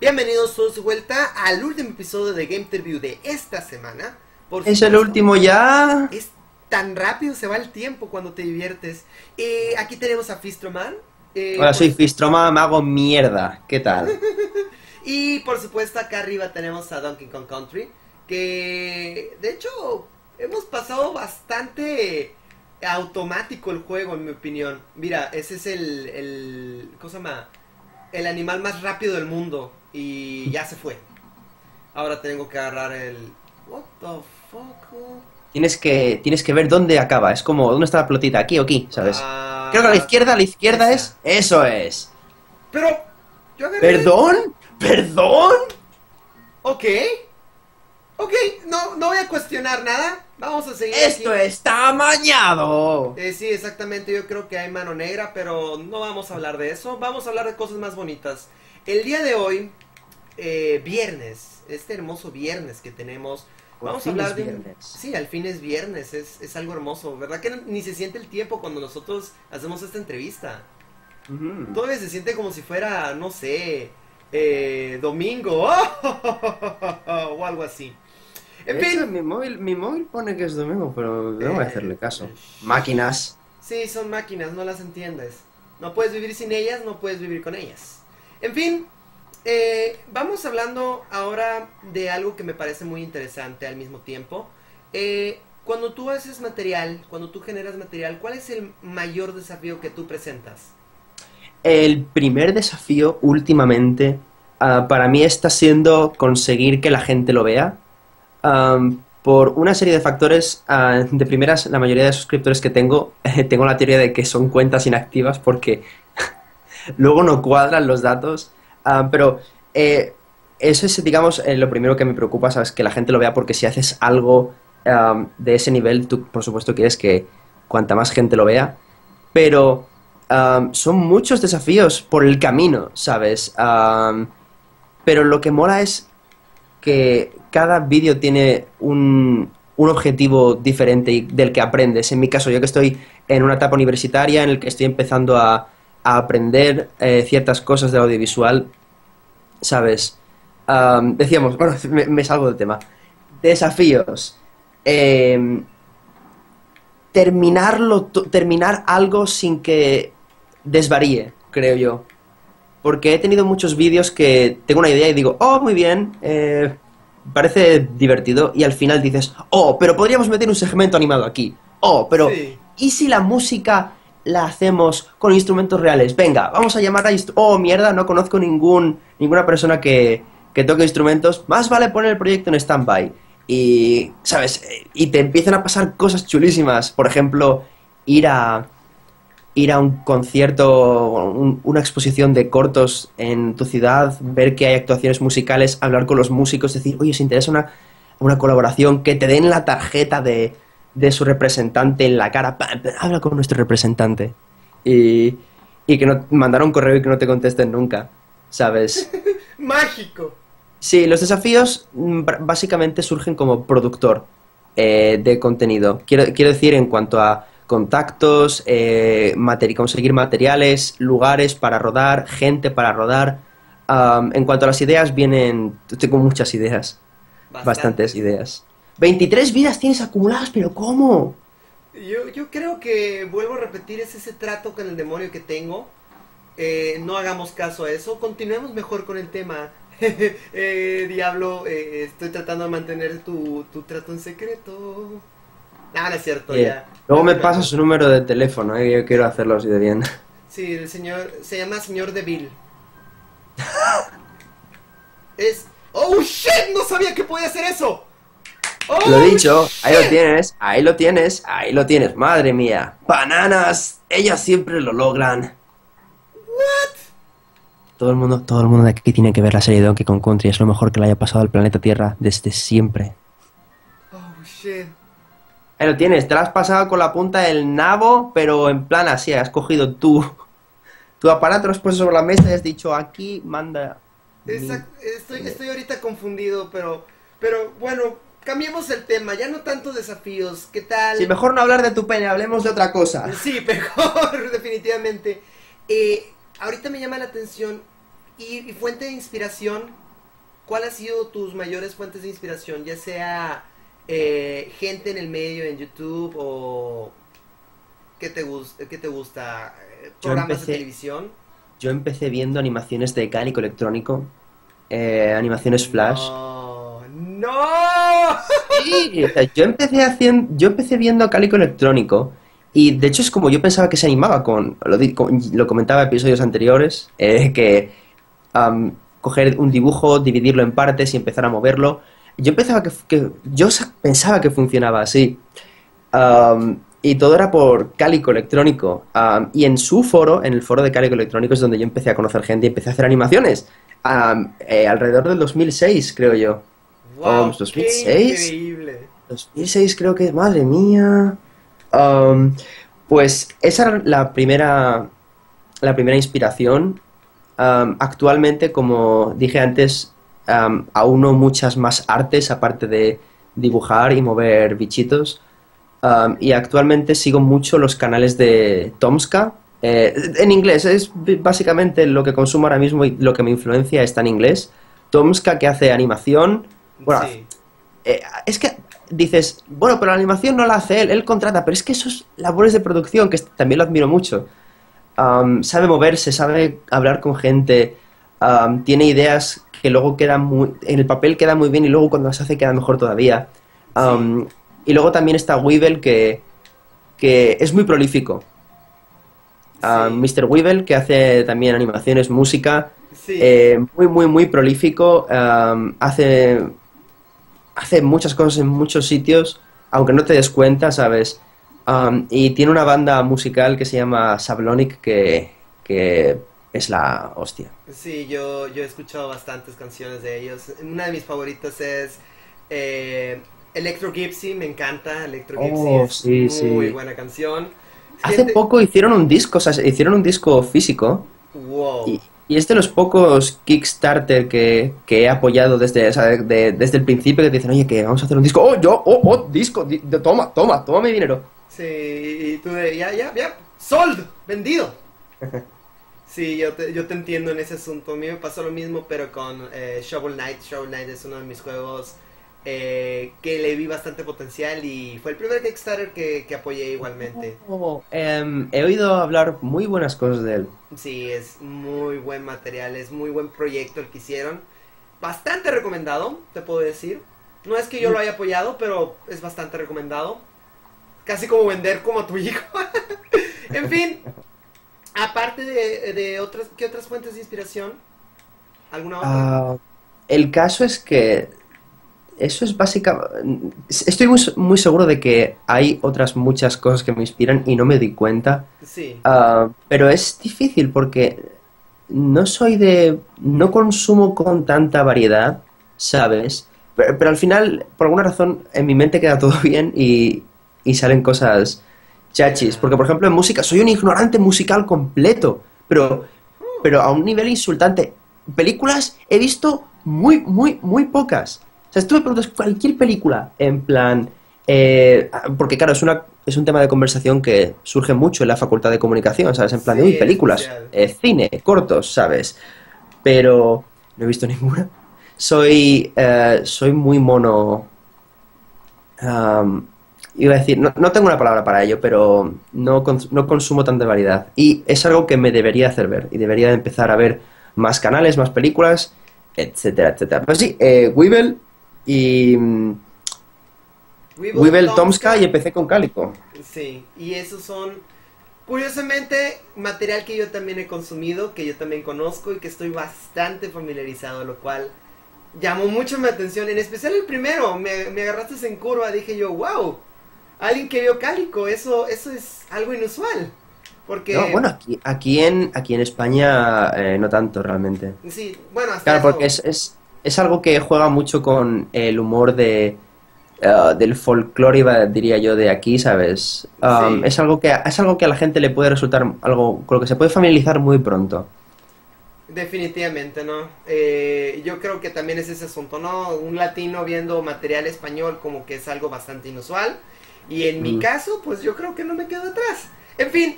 Bienvenidos todos de vuelta al último episodio de Game Interview de esta semana. Por es el último ya. Es tan rápido se va el tiempo cuando te diviertes. Aquí tenemos a Fistroman. Hola, soy Fistroman, me hago mierda. ¿Qué tal? Y por supuesto acá arriba tenemos a Donkey Kong Country, que de hecho hemos pasado bastante automático el juego, en mi opinión. Mira, ese es el ¿cómo se llama? El animal más rápido del mundo. Y ya se fue. Ahora tengo que agarrar el... What the fuck? Tienes que ver dónde acaba. Es como, ¿dónde está la pelotita? ¿Aquí o aquí? ¿Sabes? Creo que a la izquierda esa. Es... Eso es. Pero... Yo agarré... ¿Perdón? ¿Perdón? Ok. Ok, no voy a cuestionar nada. Vamos a seguir. Esto aquí está amañado. Sí, exactamente, yo creo que hay mano negra, pero no vamos a hablar de eso. Vamos a hablar de cosas más bonitas. El día de hoy, viernes, este hermoso viernes que tenemos. Vamos a hablar de... Viernes. Sí, al fin es viernes, es algo hermoso. ¿Verdad que ni se siente el tiempo cuando nosotros hacemos esta entrevista? Todavía se siente como si fuera, no sé, domingo o algo así. En fin, hecho, mi móvil pone que es domingo, pero no voy a hacerle caso. Máquinas. Sí, son máquinas, no las entiendes. No puedes vivir sin ellas, no puedes vivir con ellas. En fin, vamos hablando ahora de algo que me parece muy interesante al mismo tiempo. Cuando tú haces material, cuando tú generas material, ¿cuál es el mayor desafío que tú presentas? El primer desafío últimamente para mí está siendo conseguir que la gente lo vea. Por una serie de factores, de primeras, la mayoría de suscriptores que tengo, tengo la teoría de que son cuentas inactivas porque luego no cuadran los datos, pero eso es, digamos, lo primero que me preocupa, ¿sabes? Que la gente lo vea, porque si haces algo de ese nivel, tú por supuesto quieres que cuanta más gente lo vea, pero son muchos desafíos por el camino, ¿sabes? Pero lo que mola es que cada vídeo tiene un objetivo diferente y del que aprendes. En mi caso, yo que estoy en una etapa universitaria en la que estoy empezando a aprender ciertas cosas de audiovisual, ¿sabes? Decíamos, bueno, me salgo del tema. Desafíos. Terminar algo sin que desvaríe, creo yo. Porque he tenido muchos vídeos que tengo una idea y digo, oh, muy bien, parece divertido, y al final dices, oh, pero podríamos meter un segmento animado aquí. Oh, pero sí. ¿Y si la música la hacemos con instrumentos reales? Venga, vamos a llamar a... Oh, mierda, no conozco ninguna persona que toque instrumentos. Más vale poner el proyecto en stand-by. Y, ¿sabes? Y te empiezan a pasar cosas chulísimas. Por ejemplo, ir a un concierto, una exposición de cortos en tu ciudad, ver que hay actuaciones musicales, hablar con los músicos, decir, oye, ¿se interesa una colaboración? Que te den la tarjeta de su representante en la cara, habla con nuestro representante, y que no mandar un correo y que no te contesten nunca, ¿sabes? ¡Mágico! Sí, los desafíos básicamente surgen como productor de contenido. Quiero decir, en cuanto a contactos, conseguir materiales, lugares para rodar, gente para rodar. En cuanto a las ideas, vienen... Tengo muchas ideas. Bastantes ideas. 23 vidas tienes acumuladas, pero ¿cómo? Yo creo que, vuelvo a repetir, es ese trato con el demonio que tengo. No hagamos caso a eso. Continuemos mejor con el tema. Diablo, estoy tratando de mantener tu trato en secreto. No, no es cierto, ya. Luego me pasa su número de teléfono, yo quiero hacerlo así de bien. Sí, el señor... Se llama señor Deville. Es... ¡Oh, shit! ¡No sabía que podía hacer eso! ¡Oh, lo dicho, shit! Ahí lo tienes, ahí lo tienes, ahí lo tienes. ¡Madre mía! ¡Bananas! Ellas siempre lo logran. ¿What? Todo el mundo de aquí tiene que ver la serie de Donkey Kong Country. Es lo mejor que le haya pasado al planeta Tierra desde siempre. ¡Oh, shit! Ahí lo tienes, te lo has pasado con la punta del nabo, pero en plan así, has cogido tu aparato, lo has puesto sobre la mesa y has dicho, aquí, manda. Estoy ahorita confundido, pero bueno, Cambiemos el tema, ya no tanto desafíos, ¿qué tal? Sí, mejor no hablar de tu pene, hablemos de otra cosa. Sí, mejor, definitivamente. Ahorita me llama la atención, y fuente de inspiración, ¿cuál ha sido tus mayores fuentes de inspiración? Ya sea gente en el medio, en YouTube, o ¿qué te gusta? ¿Programas de televisión? Yo empecé viendo animaciones de Cálico Electrónico, animaciones Flash. ¡No! Sí, o sea, yo empecé viendo Cálico Electrónico y de hecho es como yo pensaba que se animaba con... Lo comentaba en episodios anteriores, que coger un dibujo, dividirlo en partes y empezar a moverlo. Yo pensaba que funcionaba así. Y todo era por Cálico Electrónico. Y en su foro, en el foro de Cálico Electrónico, es donde yo empecé a conocer gente y empecé a hacer animaciones. Alrededor del 2006, creo yo. Wow, 2006, increíble. 2006 creo que, madre mía. Pues esa era la primera inspiración. Actualmente, como dije antes, auno muchas más artes aparte de dibujar y mover bichitos. Y actualmente sigo mucho los canales de Tomska. En inglés, es básicamente lo que consumo ahora mismo y lo que me influencia está en inglés. Tomska, que hace animación. Bueno, sí. Es que dices, bueno, pero la animación no la hace él contrata, pero es que esos labores de producción, que también lo admiro mucho, sabe moverse, sabe hablar con gente, tiene ideas que luego quedan en el papel queda muy bien y luego cuando las hace queda mejor todavía. Sí. Y luego también está Weebl, que es muy prolífico. Sí. Mr. Weebl, que hace también animaciones, música. Sí. Muy prolífico, hace muchas cosas en muchos sitios, aunque no te des cuenta, ¿sabes? Y tiene una banda musical que se llama Sablonic, que es la hostia. Sí, yo he escuchado bastantes canciones de ellos. Una de mis favoritas es Electro Gipsy, me encanta. Electro Gipsy es muy buena canción. Hace poco hicieron un disco, o sea, hicieron un disco físico. Wow. Y es de los pocos Kickstarter que he apoyado desde, o sea, desde el principio, que te dicen, oye, que vamos a hacer un disco. Disco, toma mi dinero. Sí, y tú de, ya, sold, vendido. Sí, yo te entiendo en ese asunto. A mí me pasó lo mismo, pero con Shovel Knight. Shovel Knight es uno de mis juegos que le vi bastante potencial y fue el primer Kickstarter que apoyé igualmente. He oído hablar muy buenas cosas de él. Sí, es muy buen material, es muy buen proyecto el que hicieron. Bastante recomendado, te puedo decir. No es que yo lo haya apoyado, pero es bastante recomendado. Casi como vender como a tu hijo. En fin, aparte de otras, ¿qué otras fuentes de inspiración? ¿Alguna otra? El caso es que... eso es básicamente... estoy muy seguro de que hay otras muchas cosas que me inspiran y no me di cuenta. Sí. Pero es difícil porque no consumo con tanta variedad, ¿sabes? Pero al final, por alguna razón, en mi mente queda todo bien y salen cosas chachis. Porque, por ejemplo, en música soy un ignorante musical completo, pero a un nivel insultante. Películas he visto muy pocas. O sea, tú me preguntas cualquier película, en plan... porque claro, es un tema de conversación que surge mucho en la facultad de comunicación, ¿sabes? En plan, sí, películas, cine, cortos, ¿sabes? Pero no he visto ninguna. Soy muy mono... iba a decir, no tengo una palabra para ello, pero no consumo tanta variedad. Y es algo que me debería hacer ver, y debería empezar a ver más canales, más películas, etcétera, etcétera. Pero sí, Weebl... y Weebl, Tomska, y empecé con Cálico. Sí, y esos son, curiosamente, material que yo también he consumido, que yo también conozco y que estoy bastante familiarizado, lo cual llamó mucho mi atención, en especial el primero. Me agarraste en curva, dije yo, wow, alguien que vio Cálico, eso es algo inusual. Porque... no, bueno, aquí en España no tanto realmente. Sí, bueno, hasta claro, porque es algo que juega mucho con el humor del folclore, diría yo, de aquí, ¿sabes? Sí. Es algo que a la gente le puede resultar algo con lo que se puede familiarizar muy pronto. Definitivamente, ¿no? Yo creo que también es ese asunto, ¿no? Un latino viendo material español como que es algo bastante inusual. Y en mi caso, pues yo creo que no me quedo atrás. En fin,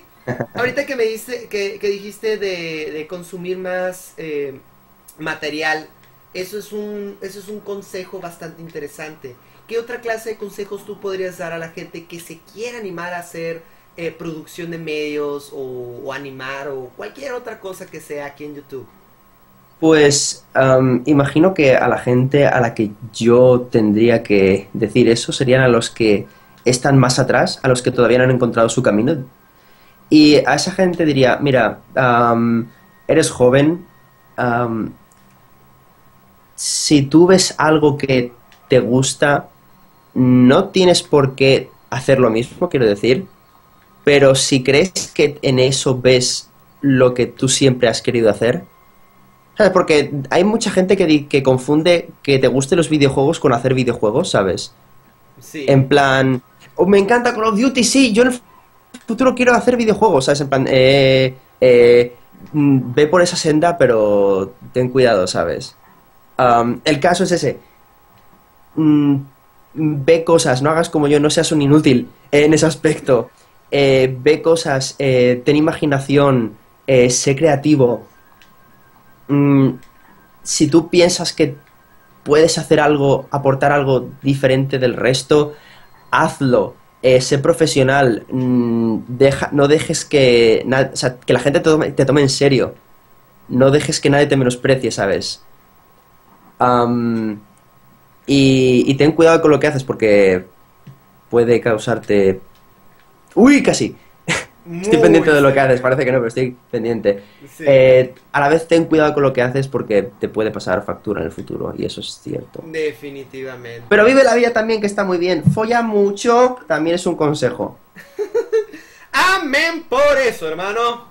ahorita que me dijiste, que dijiste de consumir más material, eso es un consejo bastante interesante. ¿Qué otra clase de consejos tú podrías dar a la gente que se quiera animar a hacer producción de medios o animar o cualquier otra cosa que sea aquí en YouTube? Pues imagino que a la gente a la que yo tendría que decir eso serían a los que están más atrás, a los que todavía no han encontrado su camino. Y a esa gente diría, mira, eres joven, si tú ves algo que te gusta, no tienes por qué hacer lo mismo, quiero decir, pero si crees que en eso ves lo que tú siempre has querido hacer, ¿sabes? Porque hay mucha gente que confunde que te gusten los videojuegos con hacer videojuegos, ¿sabes? Sí. En plan, oh, me encanta Call of Duty, sí, yo en el futuro quiero hacer videojuegos, ¿sabes? En plan, ve por esa senda, pero ten cuidado, ¿sabes? El caso es ese. Ve cosas, no hagas como yo, no seas un inútil en ese aspecto. Ve cosas, ten imaginación, sé creativo. Si tú piensas que puedes hacer algo, aportar algo diferente del resto, hazlo. Sé profesional, no dejes que, o sea, que la gente te tome en serio. No dejes que nadie te menosprecie, ¿sabes? Y ten cuidado con lo que haces porque puede causarte... ¡Uy, casi! Estoy pendiente de lo que haces, parece que no, pero estoy pendiente. Sí. A la vez ten cuidado con lo que haces porque te puede pasar factura en el futuro, y eso es cierto. Definitivamente. Pero vive la vida también, que está muy bien. Folla mucho, también es un consejo. Amén por eso, hermano.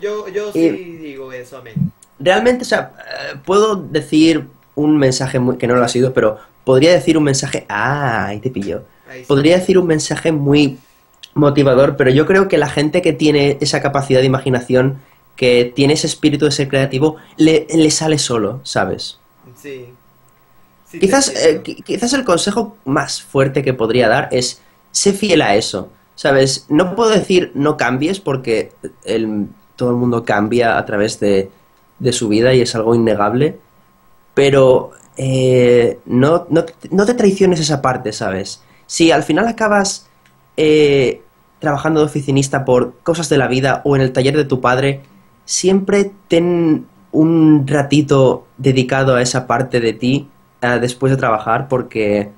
Yo sí digo eso, amén. Realmente, o sea, puedo decir un mensaje, que no lo ha sido, pero podría decir un mensaje... ¡Ah! Ahí te pilló. Podría decir un mensaje muy motivador, pero yo creo que la gente que tiene esa capacidad de imaginación, que tiene ese espíritu de ser creativo, le sale solo, ¿sabes? Sí. Sí, quizás el consejo más fuerte que podría dar es, sé fiel a eso, ¿sabes? No puedo decir no cambies porque todo el mundo cambia a través de su vida y es algo innegable, pero no te traiciones esa parte, ¿sabes? Si al final acabas trabajando de oficinista por cosas de la vida o en el taller de tu padre, siempre ten un ratito dedicado a esa parte de ti después de trabajar, porque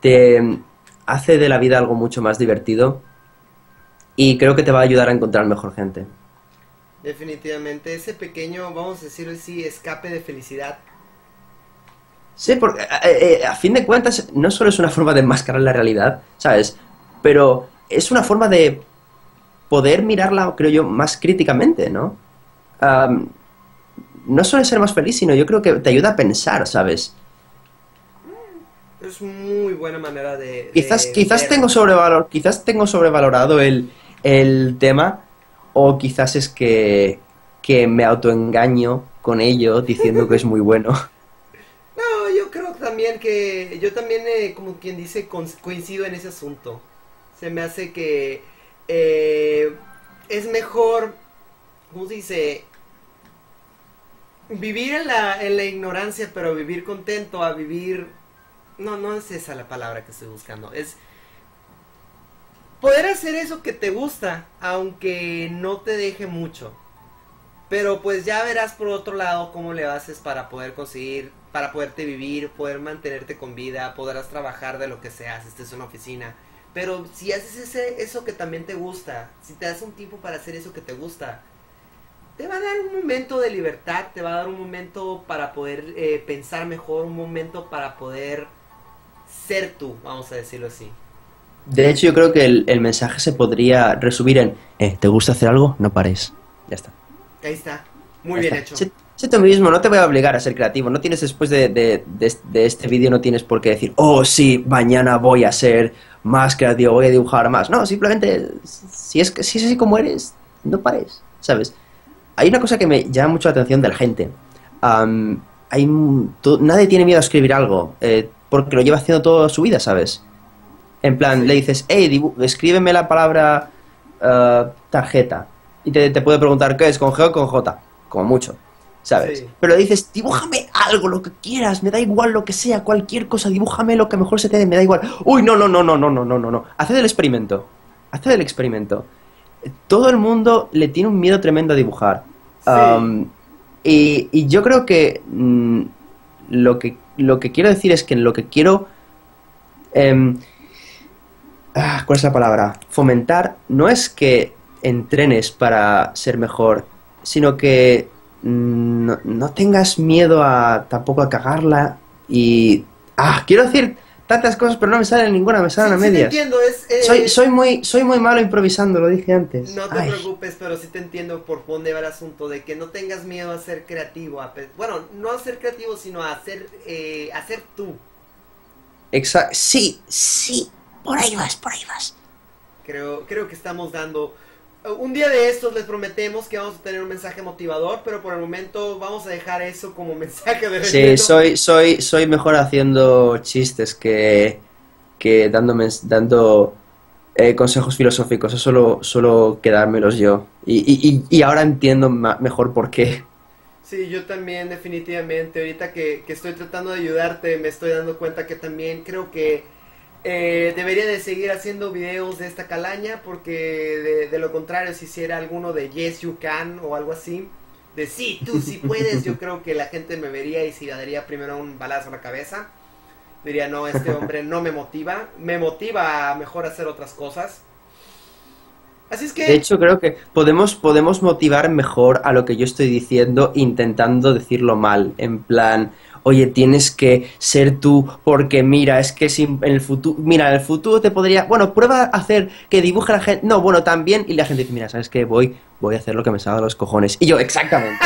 te hace de la vida algo mucho más divertido y creo que te va a ayudar a encontrar mejor gente. Definitivamente, ese pequeño, vamos a decirlo así, escape de felicidad. Sí, porque a fin de cuentas no solo es una forma de enmascarar la realidad, ¿sabes? Pero es una forma de poder mirarla, creo yo, más críticamente, ¿no? No solo es ser más feliz, sino yo creo que te ayuda a pensar, ¿sabes? Es muy buena manera de... Quizás tengo sobrevalorado el tema, o quizás es que me autoengaño con ello diciendo que es muy bueno. Que yo también, como quien dice, coincido en ese asunto. Se me hace que es mejor, ¿cómo se dice?, vivir en la ignorancia, pero vivir contento, a vivir... No es esa la palabra que estoy buscando. Es poder hacer eso que te gusta, aunque no te deje mucho. Pero pues ya verás por otro lado cómo le haces para poder conseguir, para poderte vivir, poder mantenerte con vida, podrás trabajar de lo que seas, estés en una oficina. Pero si haces eso que también te gusta, si te das un tiempo para hacer eso que te gusta, te va a dar un momento de libertad, te va a dar un momento para poder pensar mejor, un momento para poder ser tú, vamos a decirlo así. De hecho, yo creo que el mensaje se podría resumir en, ¿te gusta hacer algo? No pares. Ya está. Ahí está, muy bien hecho. Sé tú mismo, no te voy a obligar a ser creativo. No tienes, después de este vídeo, no tienes por qué decir, oh sí, mañana voy a ser más creativo, voy a dibujar más. No, simplemente, si es así como eres, no pares, ¿sabes? Hay una cosa que me llama mucho la atención de la gente. Nadie tiene miedo a escribir algo, porque lo lleva haciendo toda su vida, ¿sabes? En plan, le dices, hey, escríbeme la palabra tarjeta. Y te puede preguntar, ¿qué es? ¿Con G o con J? Como mucho, ¿sabes? Sí. Pero le dices, dibújame algo, lo que quieras, me da igual lo que sea, cualquier cosa, dibújame lo que mejor se te dé, me da igual. Uy, no. Haced el experimento. Haced el experimento. Todo el mundo le tiene un miedo tremendo a dibujar. Sí. Y yo creo que, lo que quiero decir es que lo que quiero... ¿cuál es la palabra? Fomentar no es que entrenes para ser mejor, sino que no tengas miedo a tampoco a cagarla y... quiero decir tantas cosas, pero no me salen ninguna, me salen a medias. Sí, te entiendo, soy muy malo improvisando, lo dije antes. No te preocupes, pero sí te entiendo por dónde va el asunto, de que no tengas miedo a ser creativo. Bueno, no a ser creativo, sino a ser tú. Exacto, sí. Por ahí vas, Creo que estamos dando... Un día de estos les prometemos que vamos a tener un mensaje motivador, pero por el momento vamos a dejar eso como mensaje de... Sí, soy mejor haciendo chistes que dando consejos filosóficos. Eso suelo quedármelos yo. Y ahora entiendo mejor por qué. Sí, yo también definitivamente. Ahorita que estoy tratando de ayudarte, me estoy dando cuenta que también creo que... debería de seguir haciendo videos de esta calaña, porque de lo contrario, si hiciera alguno de Yes You Can o algo así, de sí, tú sí puedes, yo creo que la gente me vería y si le daría primero un balazo a la cabeza. Diría, no, este hombre no me motiva, me motiva a mejor hacer otras cosas. Así es que... De hecho, creo que podemos motivar mejor a lo que yo estoy diciendo intentando decirlo mal, en plan... Oye, tienes que ser tú porque mira, es que si en el futuro... Mira, en el futuro te podría... Bueno, prueba a hacer que dibuje la gente... No, bueno, también... Y la gente dice, mira, ¿sabes qué? Voy a hacer lo que me salga de los cojones. Y yo, exactamente.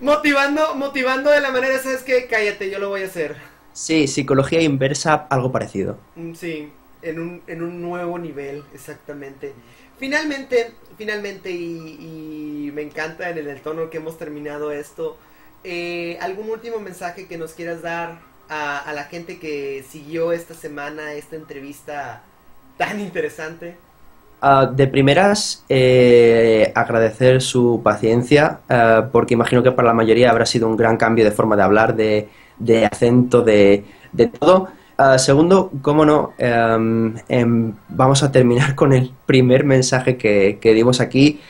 Motivando de la manera, ¿sabes qué? Cállate, yo lo voy a hacer. Sí, psicología inversa, algo parecido. Sí, en un nuevo nivel, exactamente. Finalmente, y me encanta en el tono que hemos terminado esto... ¿algún último mensaje que nos quieras dar a la gente que siguió esta semana, esta entrevista tan interesante? De primeras, agradecer su paciencia, porque imagino que para la mayoría habrá sido un gran cambio de forma de hablar, de acento, de todo. Segundo, cómo no, vamos a terminar con el primer mensaje que dimos aquí.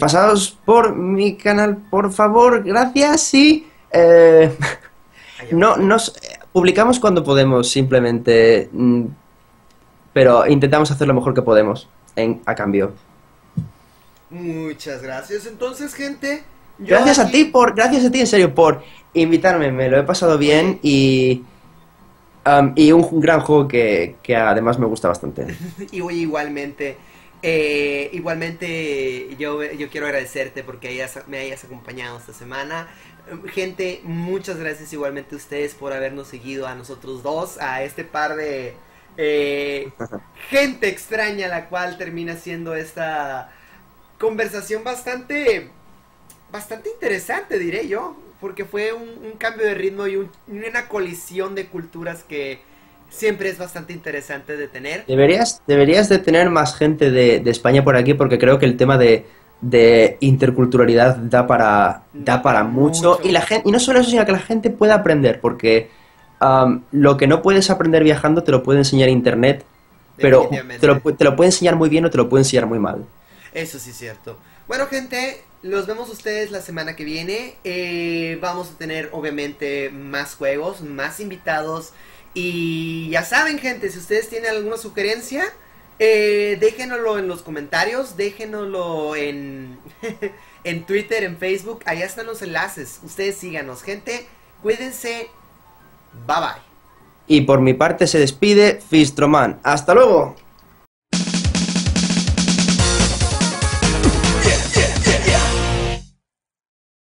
Pasaos por mi canal, por favor, gracias. Y nos publicamos cuando podemos, simplemente, pero intentamos hacer lo mejor que podemos a cambio. Muchas gracias. Entonces, gente, gracias a ti en serio por invitarme, me lo he pasado bien y un gran juego que además me gusta bastante. Y oye, igualmente yo quiero agradecerte porque me hayas acompañado esta semana. Gente, muchas gracias igualmente a ustedes por habernos seguido a nosotros dos, a este par de gente extraña, la cual termina siendo esta conversación bastante interesante, diré yo. Porque fue un cambio de ritmo y una colisión de culturas que siempre es bastante interesante de tener. Deberías de tener más gente de España por aquí, porque creo que el tema de interculturalidad da para mucho. Y no solo eso, sino que la gente pueda aprender, porque lo que no puedes aprender viajando te lo puede enseñar Internet, pero te lo puede enseñar muy bien o te lo puede enseñar muy mal. Eso sí es cierto. Bueno, gente, los vemos ustedes la semana que viene. Vamos a tener obviamente más juegos, más invitados. Y ya saben, gente, si ustedes tienen alguna sugerencia, déjenoslo en los comentarios, déjenoslo en Twitter, en Facebook. Allá están los enlaces. Ustedes síganos, gente. Cuídense. Bye bye. Y por mi parte se despide Fistroman. ¡Hasta luego!